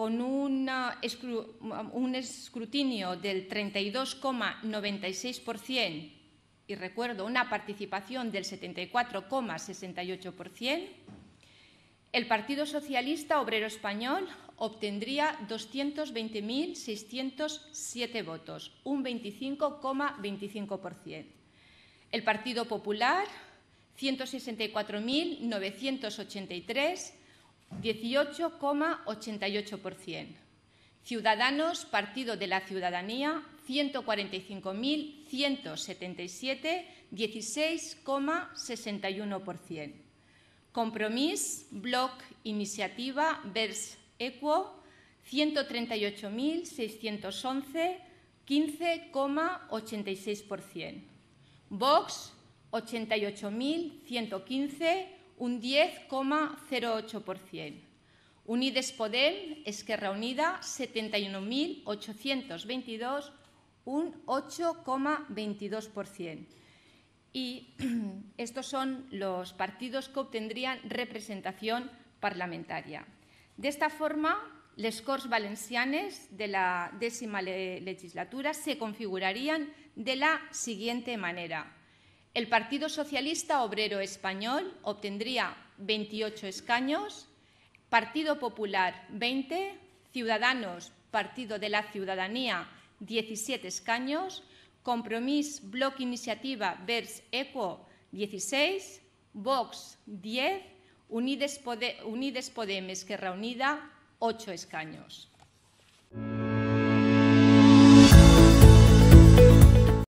con un escrutinio del 32,96% y, recuerdo, una participación del 74,68%, el Partido Socialista Obrero Español obtendría 220.607 votos, un 25,25%. El Partido Popular, 164.983, 18,88%. Ciudadanos, Partido de la Ciudadanía, 145.177, 16,61%. Compromís, Bloc, Iniciativa, Vers Equo, 138.611, 15,86%. Vox, 88.115, un 10,08%. Unides Podem, Esquerra Unida, 71.822, un 8,22%. Y estos son los partidos que obtendrían representación parlamentaria. De esta forma, les Corts Valencianes de la décima legislatura se configurarían de la siguiente manera. El Partido Socialista Obrero Español obtendría 28 escaños, Partido Popular 20, Ciudadanos, Partido de la Ciudadanía 17 escaños, Compromís, Bloc, Iniciativa, Vers Equo 16, Vox 10, Unides Podem, Esquerra Unida 8 escaños.